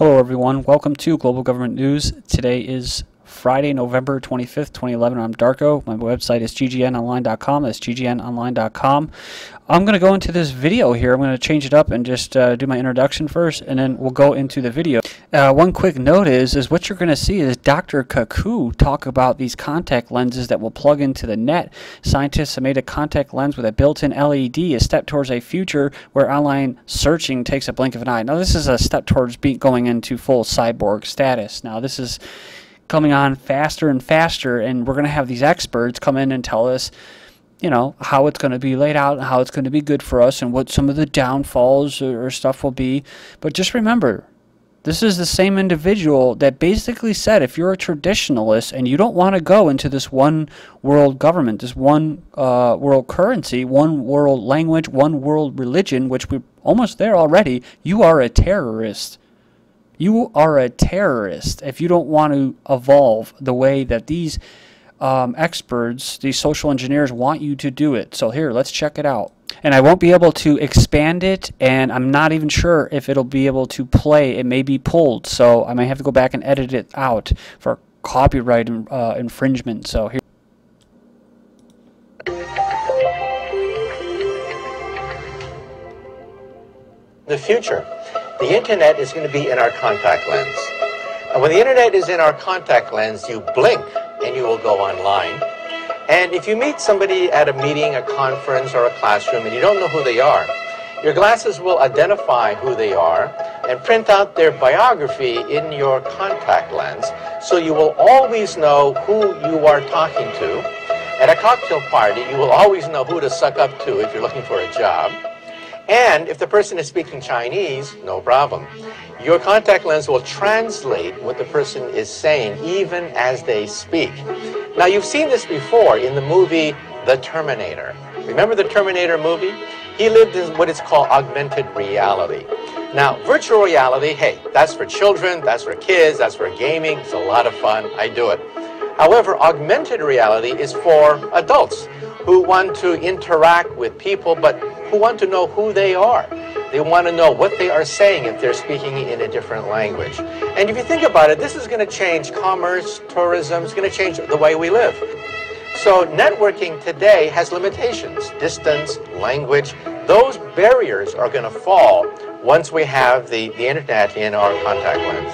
Hello everyone, welcome to Global Government News. Today is Friday, November 25th, 2011. I'm Darko. My website is ggnonline.com. That's ggnonline.com. I'm going to go into this video here. I'm going to change it up and just do my introduction first, and then we'll go into the video. One quick note is what you're going to see is Dr. Kaku talk about these contact lenses that will plug into the net. Scientists have made a contact lens with a built-in LED, a step towards a future where online searching takes a blink of an eye. Now, this is a step towards going into full cyborg status. Now, this is coming on faster and faster, and we're going to have these experts come in and tell us, you know, how it's going to be laid out and how it's going to be good for us and what some of the downfalls or stuff will be. But just remember, this is the same individual that basically said if you're a traditionalist and you don't want to go into this one world government, this one world currency, one world language, one world religion, which we're almost there already, you are a terrorist. You are a terrorist if you don't want to evolve the way that these experts, these social engineers want you to do it. So here, let's check it out. And I won't be able to expand it, and I'm not even sure if it'll be able to play. It may be pulled, so I may have to go back and edit it out for copyright infringement. So here. The future. The internet is going to be in our contact lens. And when the internet is in our contact lens, you blink and you will go online. And if you meet somebody at a meeting, a conference, or a classroom, and you don't know who they are, your glasses will identify who they are and print out their biography in your contact lens, so you will always know who you are talking to. At a cocktail party, you will always know who to suck up to if you're looking for a job. And if the person is speaking Chinese, no problem. Your contact lens will translate what the person is saying even as they speak. Now, you've seen this before in the movie The Terminator. Remember the Terminator movie? He lived in what is called augmented reality. Now, virtual reality, hey, that's for children, that's for kids, that's for gaming. It's a lot of fun. I do it. However, augmented reality is for adults who want to interact with people, but who want to know who they are. They want to know what they are saying if they're speaking in a different language. And if you think about it, this is going to change commerce, tourism. It's going to change the way we live. So networking today has limitations. Distance, language, those barriers are going to fall once we have the internet in our contact lens.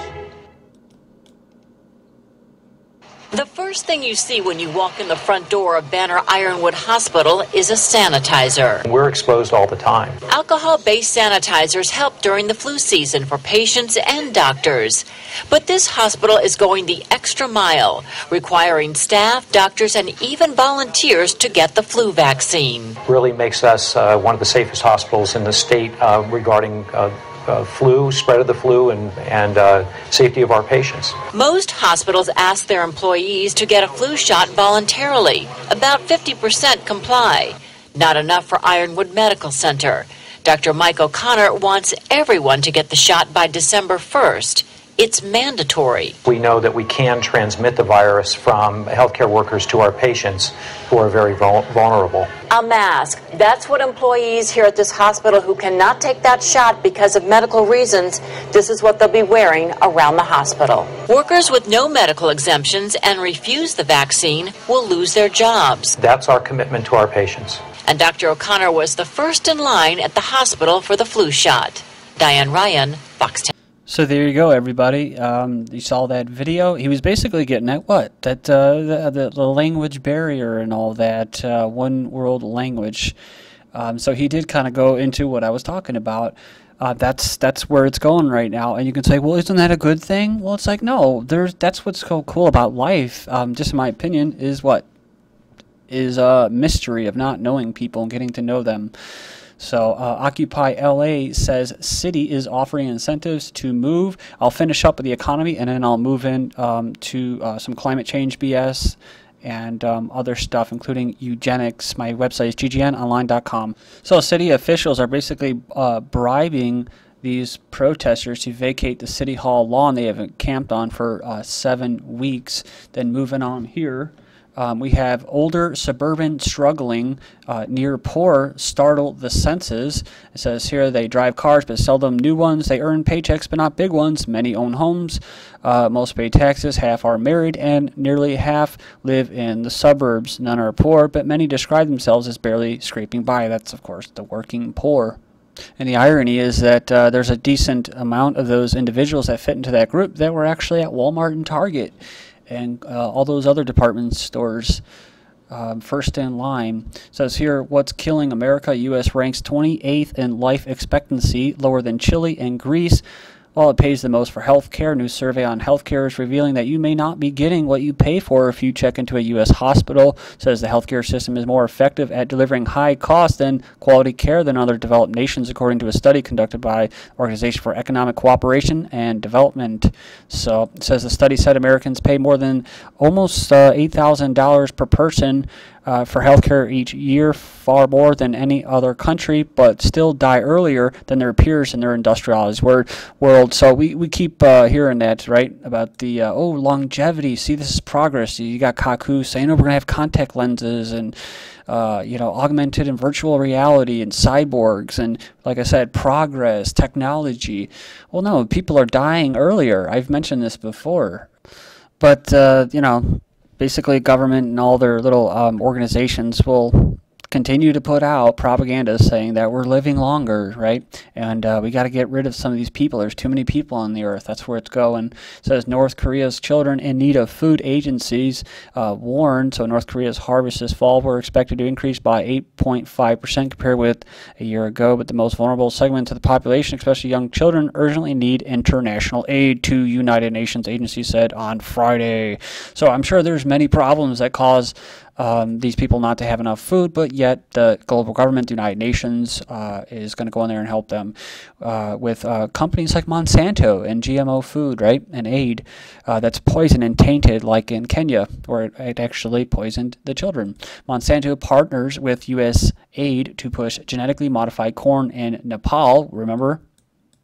The first thing you see when you walk in the front door of Banner Ironwood Hospital is a sanitizer. We're exposed all the time. Alcohol-based sanitizers help during the flu season for patients and doctors. But this hospital is going the extra mile, requiring staff, doctors, and even volunteers to get the flu vaccine. Really makes us one of the safest hospitals in the state regarding flu, spread of the flu, and safety of our patients. Most hospitals ask their employees to get a flu shot voluntarily. About 50% comply. Not enough for Ironwood Medical Center. Dr. Mike O'Connor wants everyone to get the shot by December 1st. It's mandatory. We know that we can transmit the virus from healthcare workers to our patients who are very vulnerable. A mask. That's what employees here at this hospital who cannot take that shot because of medical reasons, this is what they'll be wearing around the hospital. Workers with no medical exemptions and refuse the vaccine will lose their jobs. That's our commitment to our patients. And Dr. O'Connor was the first in line at the hospital for the flu shot. Diane Ryan, Fox 10. So there you go, everybody. You saw that video. He was basically getting at what? That the language barrier and all that, one world language. So he did kind of go into what I was talking about. That's where it's going right now. And you can say, well, isn't that a good thing? Well, it's like, no, that's what's so cool about life, just in my opinion, is what? Is a mystery of not knowing people and getting to know them. So Occupy LA says city is offering incentives to move. I'll finish up with the economy, and then I'll move in to some climate change BS and other stuff, including eugenics. My website is ggnonline.com. So city officials are basically bribing these protesters to vacate the city hall lawn they have camped on for 7 weeks. Then moving on here. We have older suburban struggling near poor startle the senses. It says here they drive cars but seldom new ones. They earn paychecks but not big ones. Many own homes. Most pay taxes. Half are married and nearly half live in the suburbs. None are poor, but many describe themselves as barely scraping by. That's, of course, the working poor. And the irony is that there's a decent amount of those individuals that fit into that group that were actually at Walmart and Target and all those other department stores first in line. It says here, what's killing America? U.S. ranks 28th in life expectancy, lower than Chile and Greece. While it pays the most for health care, a new survey on health care is revealing that you may not be getting what you pay for if you check into a U.S. hospital. It says the healthcare system is more effective at delivering high cost and quality care than other developed nations, according to a study conducted by Organization for Economic Cooperation and Development. So it says the study said Americans pay more than almost $8,000 per person for healthcare each year, far more than any other country, but still die earlier than their peers in their industrialized world. So we keep hearing that, right, about the, oh, longevity, see, this is progress. You got Kaku saying, oh, we're going to have contact lenses and, you know, augmented and virtual reality and cyborgs and, like I said, progress, technology. Well, no, people are dying earlier. I've mentioned this before. But, you know, basically government and all their little organizations will continue to put out propaganda saying that we're living longer, right? And we got to get rid of some of these people. There's too many people on the earth. That's where it's going. It says North Korea's children in need of food agencies warned. So North Korea's harvest this fall were expected to increase by 8.5% compared with a year ago. But the most vulnerable segments of the population, especially young children, urgently need international aid, two United Nations agencies said on Friday. So I'm sure there's many problems that cause these people not to have enough food, but yet the global government, the United Nations, is going to go in there and help them with companies like Monsanto and GMO food, right, and aid that's poisoned and tainted, like in Kenya, where it actually poisoned the children. Monsanto partners with USAID to push genetically modified corn in Nepal. Remember?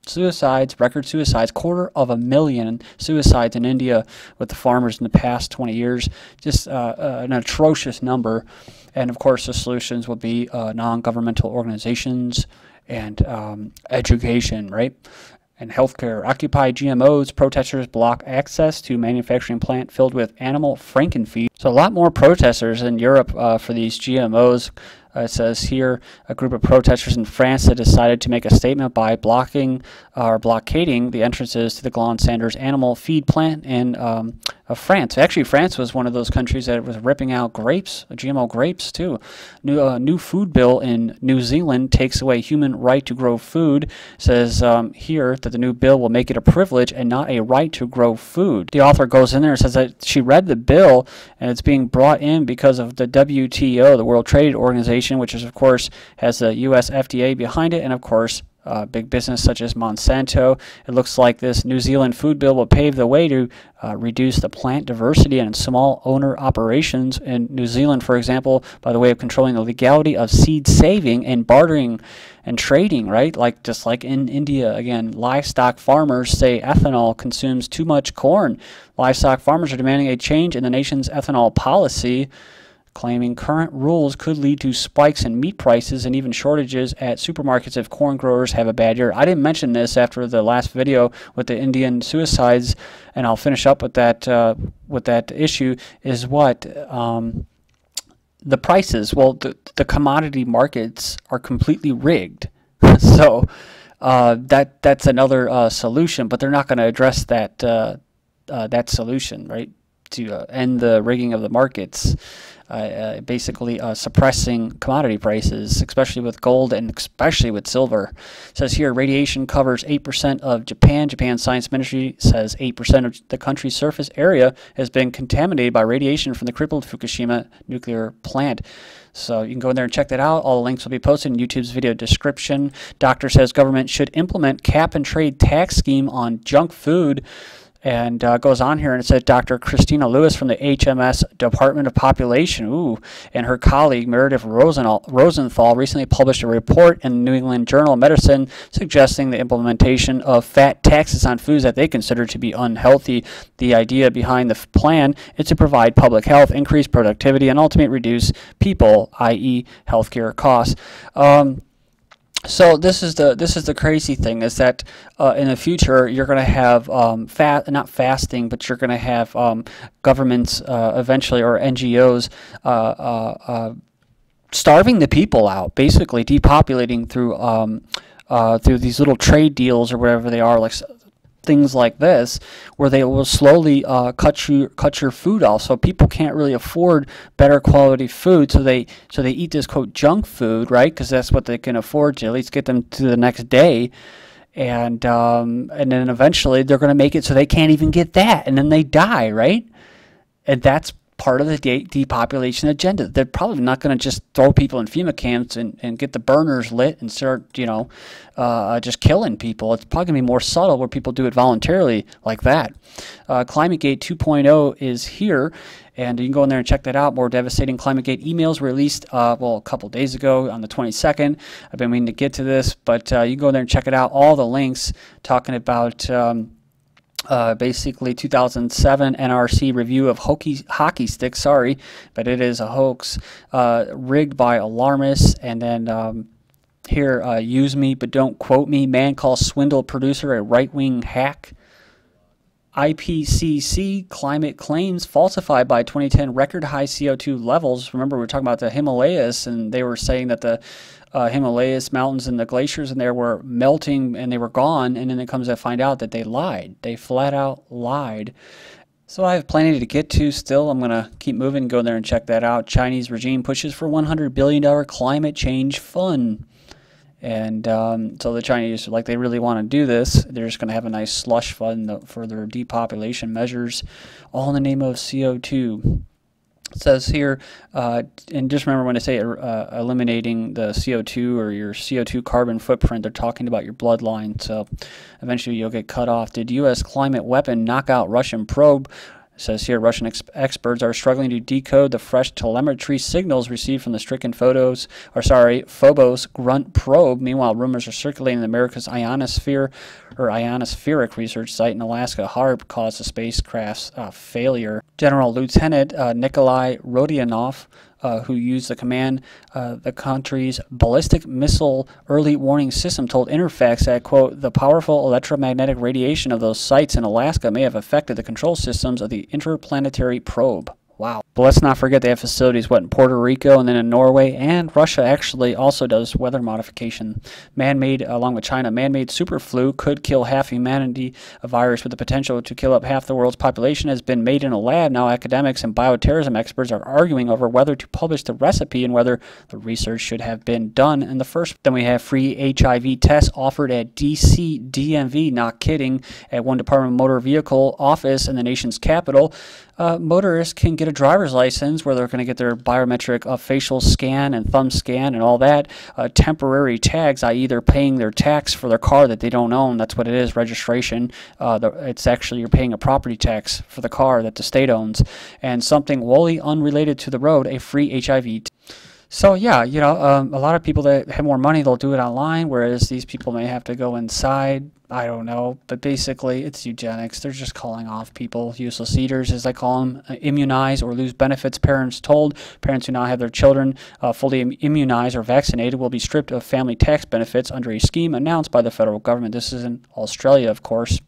Suicides, record suicides, 250,000 suicides in India with the farmers in the past 20 years. Just an atrocious number. And, of course, the solutions will be non-governmental organizations and education, right? And healthcare. Occupy GMOs, protesters block access to manufacturing plant filled with animal frankenfeed. So a lot more protesters in Europe for these GMOs. It says here, a group of protesters in France that decided to make a statement by blocking or blockading the entrances to the Glon Sanders animal feed plant in France. Actually, France was one of those countries that was ripping out grapes, GMO grapes, too. New food bill in New Zealand takes away human right to grow food. It says here that the new bill will make it a privilege and not a right to grow food. The author goes in there and says that she read the bill, and it's being brought in because of the WTO, the World Trade Organization, which is, of course, has the U.S. FDA behind it, and, of course, big business such as Monsanto. It looks like this New Zealand food bill will pave the way to reduce the plant diversity and small owner operations in New Zealand, for example, by the way of controlling the legality of seed saving and bartering and trading, right? Like just like in India, again, livestock farmers say ethanol consumes too much corn. Livestock farmers are demanding a change in the nation's ethanol policy, claiming current rules could lead to spikes in meat prices and even shortages at supermarkets if corn growers have a bad year. I didn't mention this after the last video with the Indian suicides, and I'll finish up with that issue, is what the prices. Well, the commodity markets are completely rigged. So that's another solution, but they're not going to address that, that solution, right, to end the rigging of the markets. Basically suppressing commodity prices, especially with gold and especially with silver. It says here, radiation covers 8% of Japan. Japan's science ministry says 8% of the country's surface area has been contaminated by radiation from the crippled Fukushima nuclear plant. So you can go in there and check that out. All the links will be posted in YouTube's video description. Doctor says government should implement cap-and-trade tax scheme on junk food. And goes on here, and it said Dr. Christina Lewis from the HMS Department of Population, and her colleague Meredith Rosenthal recently published a report in the New England Journal of Medicine suggesting the implementation of fat taxes on foods that they consider to be unhealthy. The idea behind the plan is to provide public health, increase productivity, and ultimately reduce people, i.e. healthcare costs. So this is the crazy thing, is that in the future you're going to have you're going to have governments eventually, or NGOs starving the people out, basically depopulating through these little trade deals or whatever they are, like things like this, where they will slowly cut your food off, so people can't really afford better quality food, so they eat this quote junk food, right? Because that's what they can afford to at least get them to the next day, and then eventually they're going to make it so they can't even get that, and then they die, right? And that's part of the depopulation agenda. They're probably not going to just throw people in FEMA camps and get the burners lit and start, you know, just killing people. It's probably going to be more subtle, where people do it voluntarily like that. Climategate 2.0 is here, and you can go in there and check that out. More devastating Climategate emails released, well, a couple days ago on the 22nd. I've been meaning to get to this, but you can go in there and check it out. All the links talking about... basically 2007 NRC review of hockey sticks, sorry, but it is a hoax, rigged by alarmists, and then here, use me but don't quote me, man calls swindle producer a right-wing hack. IPCC climate claims falsified by 2010 record high CO2 levels. Remember, we were talking about the Himalayas, and they were saying that the Himalayas mountains and the glaciers in there were melting and they were gone, and then it comes to find out that they lied. They flat out lied. So I have plenty to get to still. I'm going to keep moving, go in there and check that out. Chinese regime pushes for $100 billion climate change fund. And so the Chinese, like, they really want to do this. They're just going to have a nice slush fund for their depopulation measures, all in the name of CO2. It says here, and just remember when I say eliminating the CO2 or your CO2 carbon footprint, they're talking about your bloodline. So eventually you'll get cut off. Did U.S. climate weapon knock out Russian probe? It says here, Russian experts are struggling to decode the fresh telemetry signals received from the stricken Phobos grunt probe. Meanwhile, rumors are circulating that America's ionospheric research site in Alaska, HARP, caused the spacecraft's failure. General Lieutenant Nikolai Rodionov, who used the command, the country's ballistic missile early warning system, told Interfax that, quote, the powerful electromagnetic radiation of those sites in Alaska may have affected the control systems of the interplanetary probe. Wow. But let's not forget they have facilities, what, in Puerto Rico and then in Norway, and Russia actually also does weather modification. Man-made, along with China, man-made superflu could kill half humanity. A virus with the potential to kill up half the world's population has been made in a lab. Now academics and bioterrorism experts are arguing over whether to publish the recipe and whether the research should have been done in the first. Then we have free HIV tests offered at DC DMV, not kidding, at one Department of Motor Vehicle office in the nation's capital. Motorists can get a driver's license where they're going to get their biometric facial scan and thumb scan and all that. Temporary tags, i.e. they're paying their tax for their car that they don't own. That's what it is, registration. It's actually you're paying a property tax for the car that the state owns. And something wholly unrelated to the road, a free HIV So yeah, you know, a lot of people that have more money, they'll do it online, whereas these people may have to go inside. I don't know, but basically it's eugenics. They're just calling off people, useless eaters, as I call them, immunize or lose benefits. Parents told parents who now have their children fully immunized or vaccinated will be stripped of family tax benefits under a scheme announced by the federal government. This is in Australia, of course.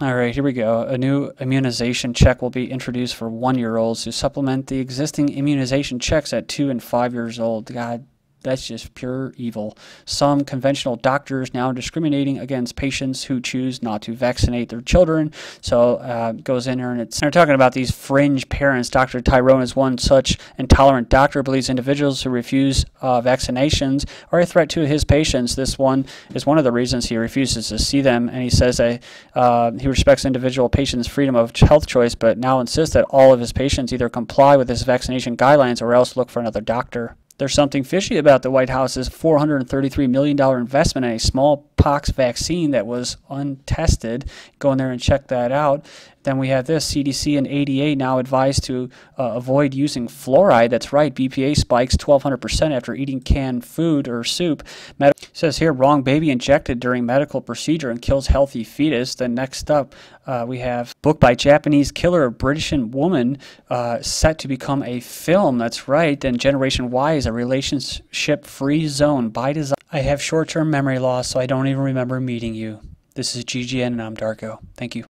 All right, here we go. A new immunization check will be introduced for 1-year-olds to supplement the existing immunization checks at 2 and 5 years old. God, that's just pure evil. Some conventional doctors now discriminating against patients who choose not to vaccinate their children. So it goes in here, and they're talking about these fringe parents. Dr. Tyrone is one such intolerant doctor, believes individuals who refuse vaccinations are a threat to his patients. This one is one of the reasons he refuses to see them, and he says that he respects individual patients' freedom of health choice, but now insists that all of his patients either comply with his vaccination guidelines or else look for another doctor. There's something fishy about the White House's $433 million investment in a smallpox vaccine that was untested. Go in there and check that out. Then we have this, CDC and ADA now advised to avoid using fluoride. That's right, BPA spikes 1,200% after eating canned food or soup. It says here, wrong baby injected during medical procedure and kills healthy fetus. Then next up, we have book by Japanese killer, a British woman set to become a film. That's right, then Generation Y is a relationship-free zone by design. I have short-term memory loss, so I don't even remember meeting you. This is GGN, and I'm Darko. Thank you.